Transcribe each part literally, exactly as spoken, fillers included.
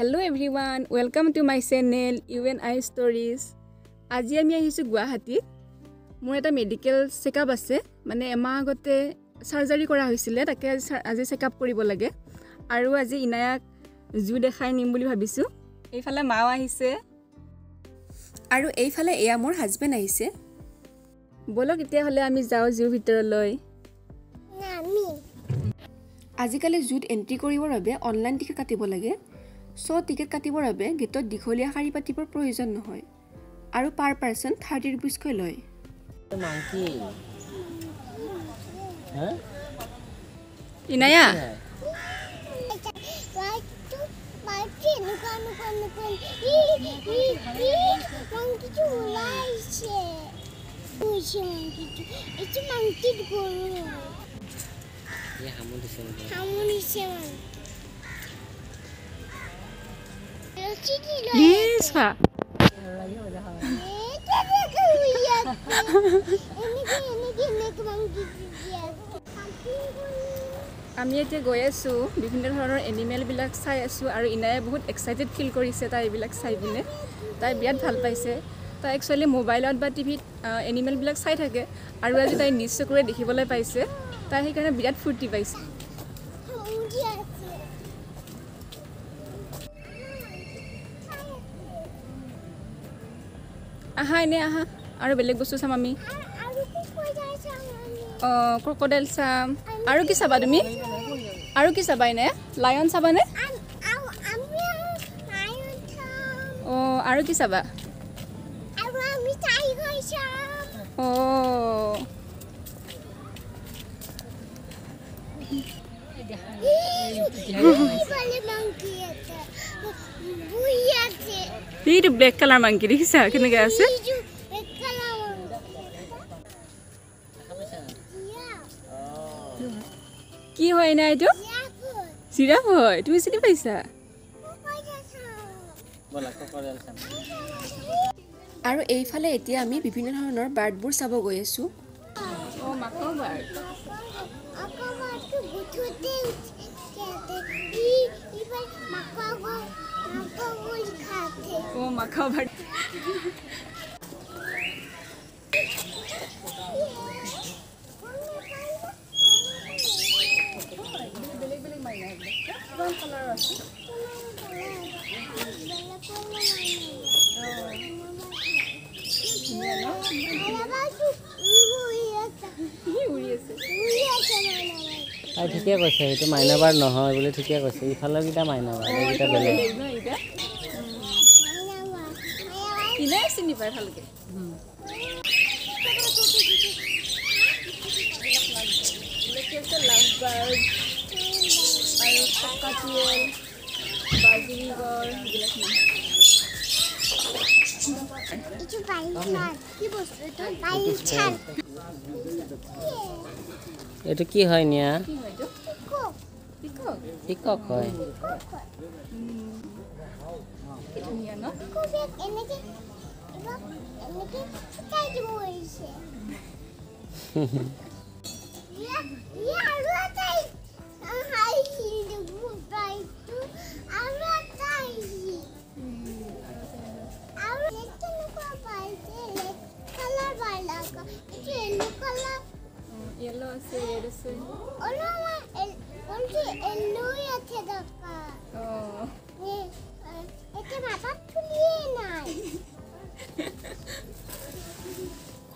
Hello everyone, welcome to my channel you and I stories. आज आम आसो गुवाहाटी। मोर एटा मेडिकल चेकअप आसे, माने एमाह आगते सार्जारी करा होइसिले, ताके आज चेकअप करिबो लागे। आरो आज इनायाक जू देखाय निम बुली भाबिसु। एफाले माव आहिसे आरो एफाले एया मोर हजबेंड आहिसे। बोलक इते हले आमी जाओ जू भितर लय। नामी आजिकाले जूट एंट्री करिबर भाबे ऑनलाइन टिकट काटिबो लागे। सो टिकेट काटिबर भाबे गेटत दिखलिया खारी पातिपर प्रयोजन नहय आरो पर पर्सन थर्टी रुपीस ख लय। मांकी ह इनाया मांकी नुका नुका नुका मांकी चुलाय छे पूछे मांकी इच मांकी गोरो ये हमन से हमन से Lisa. আমি এতে গৈ আছো, বিভিন্ন ধৰণৰ এনিমেল বিলাক চাই আছো আৰু ইনায়ে বহুত এক্সাইটেড ফিল কৰিছে। তাই বিলাক চাই পিনে তাই বিৰাট ভাল পাইছে। তাই একচুৱেলি মোবাইলত বা টিভিত এনিমেল বিলাক চাই থাকে আৰু আজি তাই নিজ চকুৰে দেখিবলৈ পাইছে। তাই সেইকাৰণে বিৰাট ফূৰ্তি পাইছে। আহা এনে আহা আৰু বেলেগ বস্তু চাম আমি। অঁ, ক্ৰকডাইল চাম। আৰু কি চাবা তুমি? আৰু কি চাবা এনে? লায়ন চাবানে? অঁ, আৰু কি চাবা? অঁ, এইটো ব্লেক কালাৰ মাংকি দেখিছা কেনেকে আছে? কি হয় না এইটো? জিৰাফ হয়। তুমি চিনি পাইছা? আৰু এইফালে এতিয়া আমি বিভিন্ন ধৰণৰ বাৰ্ডবোৰ চাব গৈ আছো। ঠিকে কৈছে, এইটো মাইনাবাৰ নহয় বুলি ঠিকে কৈছে। ইফালৰ কিটা মাইনাবাৰ, এইটা বেলেগ। ইলাই চিনি পাই ভালকে। এইটো কি হয় নিয়া? পিকক হয়।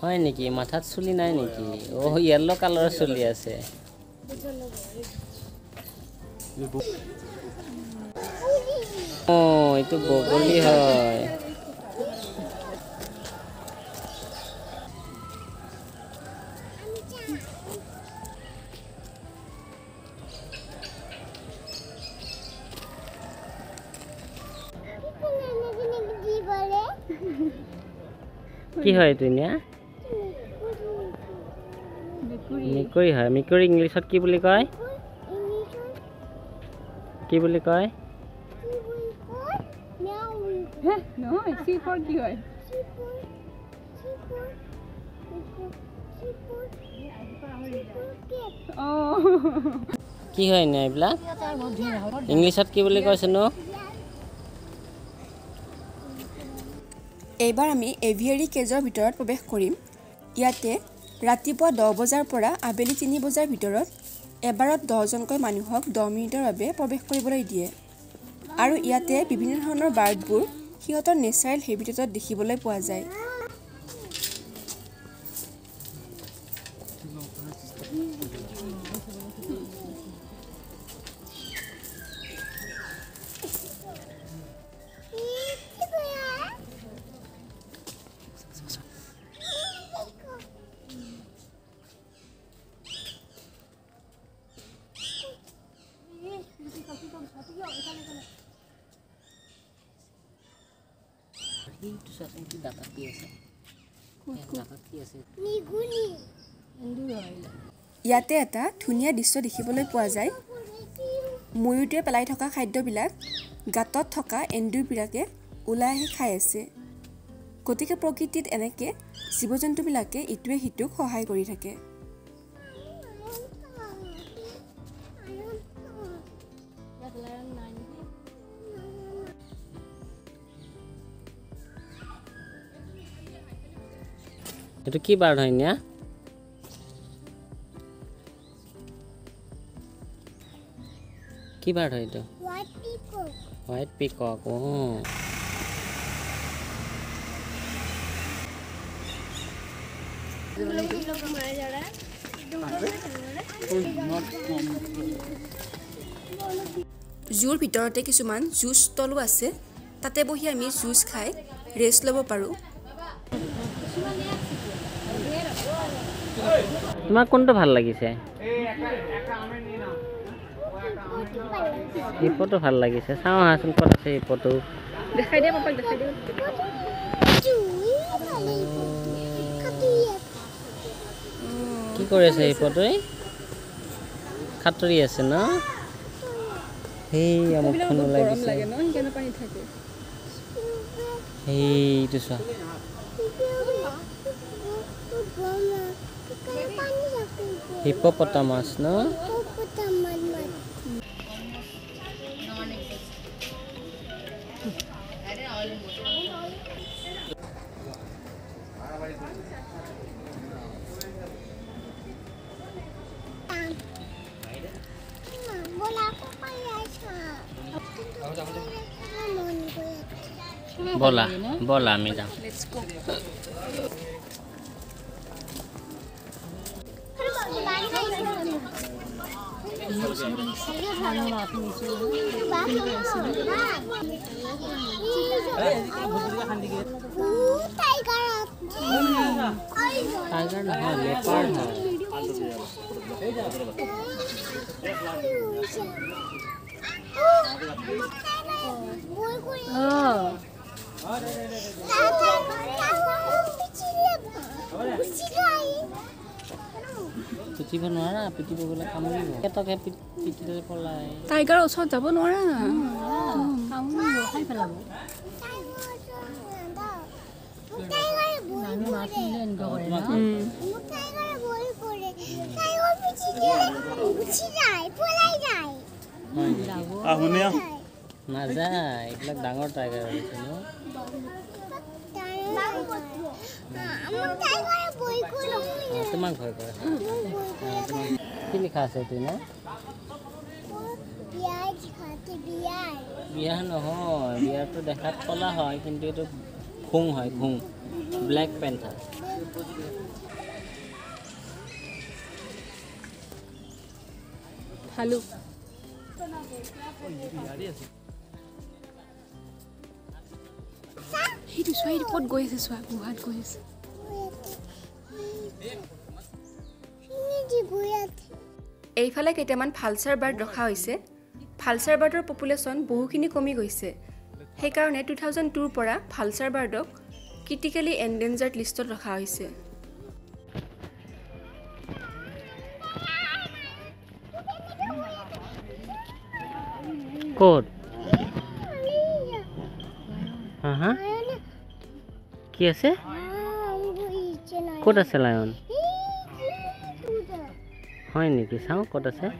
হয় নেকি? মাথাত চুলি নাই নেকি? ও ইয়েলো কালাৰৰ চুলি আছে। ও এইটো বগলী হয়। কি হয় এইটো নিয়া? মিকুৰি হয়। মিকুৰি ইংলিছত কি বুলি কয়? কি বুলি কয়? কি হয় নাই এইবিলাক? ইংলিছত কি বুলি কৈছে নো? এবাৰ আমি এভিয়াৰি কেজৰ ভিতৰত প্ৰৱেশ কৰিম ইয়াতে ৰাতিপুৱা দহ বজাৰ পৰা আবেলি তিনি বজাৰ ভিতৰত এবাৰত দহ জনকৈ মানুহক দহ মিনিটৰ বাবে প্ৰৱেশ কৰিবলৈ দিয়ে আৰু ইয়াতে বিভিন্ন ধৰণৰ বাৰ্ডবোৰ সিহঁতৰ নেচাৰেল হেবিটেটত দেখিবলৈ পোৱা যায় ইয়াতে এটা ধুনীয়া দৃশ্য দেখিবলৈ পোৱা যায় ময়ুৰে পেলাই থকা খাদ্যবিলাক গাতত থকা এন্দুৰবিলাকে ওলাই আহি খাই আছে গতিকে প্ৰকৃতিত এনেকৈ জীৱজন্তুবিলাকে ইটোৱে সিটোক সহায় কৰি থাকে এটা কি বাৰ্ড হয় না কি বাৰ্ড হয় এটা হোয়াইট পিকক হোয়াইট পিকক ও জুৰ ভিতৰতে কিছুমান জুস তলু আছে তাতে বহি আমি জুস খাই ৰেষ্ট লব পাৰো তোমাক কোনটো ভাল লাগিছে এই এটা এটা আমি নি নাও ও এটা আমি এই ফটো ভাল লাগিছে চাও হাসল কত আছে এই ফটো দেখাই দে পাপাক দেখাই দে কি করে আছে এই ফটোই খাতরি আছে না এই আমো ফোন লাগিছে লাগে না কেন পানি থাকে এই তো সা Hippopotamus, no? Hippopotamus. Bola, bola, madam. Let's go. Oh, Piti banana, piti bola kamu ibu. Kita kayak piti dari polai. Tiger usah jabo nora. Kamu ibu, hai pelabu. Tiger boleh. Nami mati dan kau ya. Tiger boleh boleh. Tiger piti dia, piti dia, polai dia. Ah, punya. Naza, iklak dangor tiger itu. তোমাক ভয় কৰে কি লিখা আছে তুমি না বিয়াই খাতে বিয়াই বিয়া নহয় বিয়াটো দেখাত কলা হয় কিন্তু এটো খুং হয় খুং black panther hello He is wide pot goes as well. What goes? A fella get a man palsar bird rock house. Palsar bird or population, Bohukini comigoise. Hekarne two thousand two pora, palsar bird dog, critically endangered list of rock house. Code. Uh huh. What is it? What is it? Lion? What is it? What is it?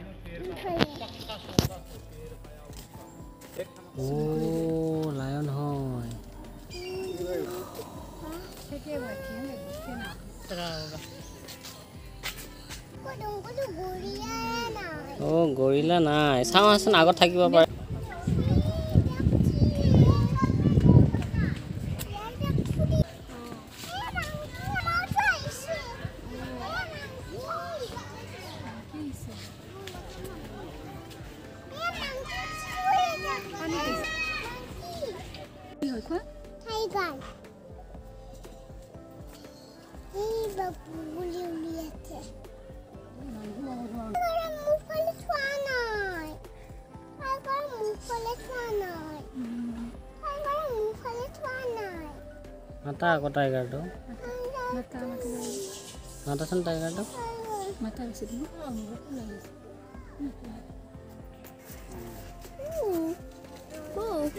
Oh, lion. Oh, gorilla, nice. How much I got talking about? Mata aku tiger do. Mata mata. Mata sen tiger do. Mata sih tu. Oh.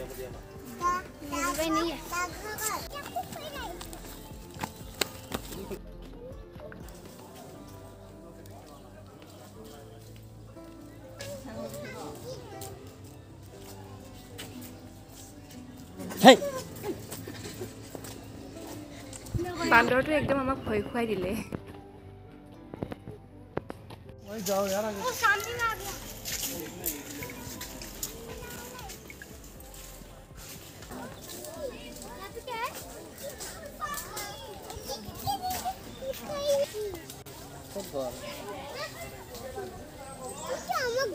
Hey. बांदर तो एकदम हमारा खोई खोई दिले। वही जाओ यार आगे। वो सामने आ गया। कब? हमारा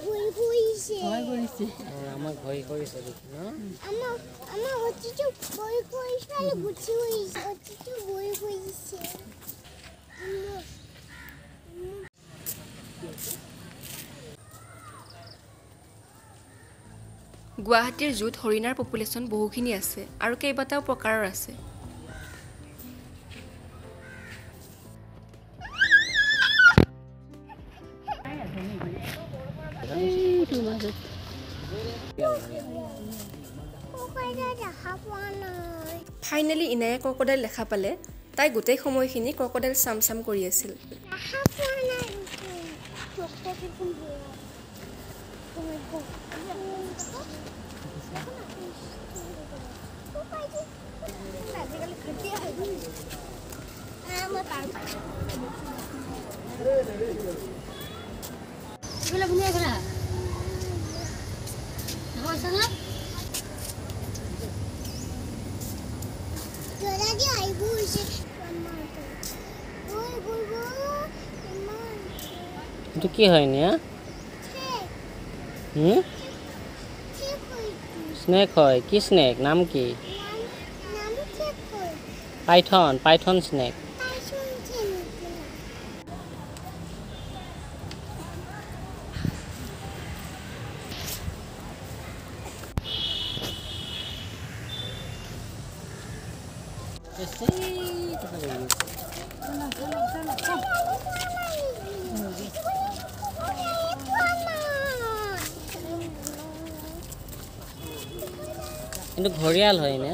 खोई खोई से। खोई खोई से। हमारा खोई खोई से देखना। हमारा हमारा वो चीज़ खोई खोई से वाले गुच्छे हुई से। Guwahati's youth horinar population বহুখিনি আছে আৰু কেইবাটাও প্ৰকাৰৰ আছে Finally ইনায়ে ক্ৰক'ডাইল দেখা পালে তাই গোটেই সময়খিনি ক্ৰক'ডাইল সামসাম কৰি আছিল तो क्या है ना? हम्म? Snake है किस snake नाम की? Python python snake. Itu ghorial hoy na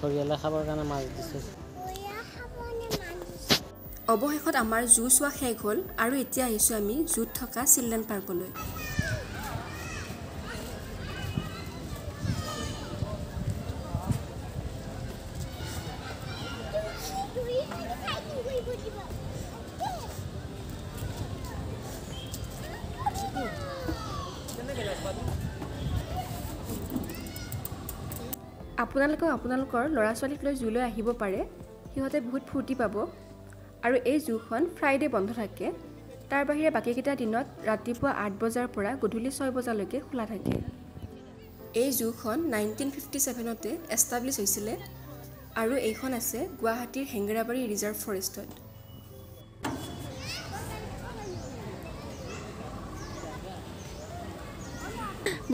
ghorial khabar kana mas dise obohekhot amar zoo swa khek hol aru etia aisu ami zoo thoka children park loi আপোনালোক আপোনালোকৰ লৰাছালিক লৈ জুলৈ আহিব পাৰে হিহতে বহুত ফুটি পাব আৰু এই জুখন ফ্ৰাইডে বন্ধ থাকে তাৰ বাহিৰে বাকি কিটা দিনত ৰাতিপুৱা eight বজাৰ পৰা গধূলি six বজালৈকে খোলা থাকে এই জুখন nineteen fifty-seven তে এস্টাবলিশ হৈছিল আৰু এইখন আছে গুৱাহাটীৰ হেংগৰাবাৰী ৰিজাৰ্ভ ফৰেষ্টত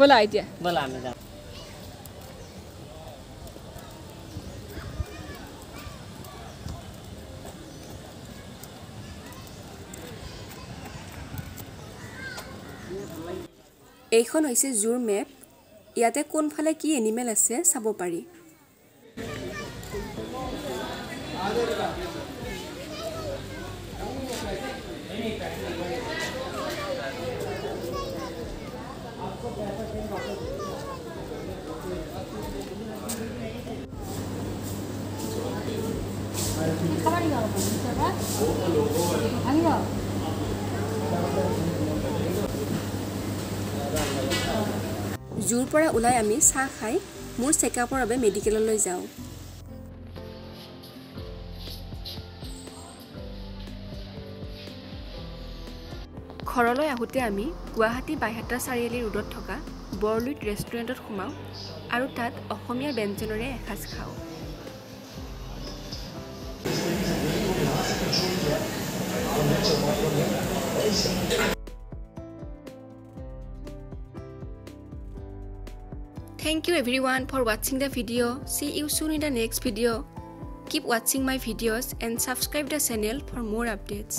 বলা আইডিয়া বলা আমি এইখন হৈছে জুৰ মেপ ইয়াতে কোন ফালে কি এনিমেল আছে চাব পাৰি জুৰ পৰা উলাই আমি চা খাই মোৰ চেকআপৰ বাবে মেডিকেললৈ যাওঁ। ঘৰলৈ আহোতে আমি গুৱাহাটী বাইহাটা চাৰিআলি ৰোডত থকা বৰলুইট ৰেষ্টুৰেণ্টত সোমাও আৰু তাত অসমীয়া ব্যঞ্জনৰে এসাঁজ খাওঁ। Thank you everyone for watching the video. See you soon in the next video. Keep watching my videos and subscribe the channel for more updates.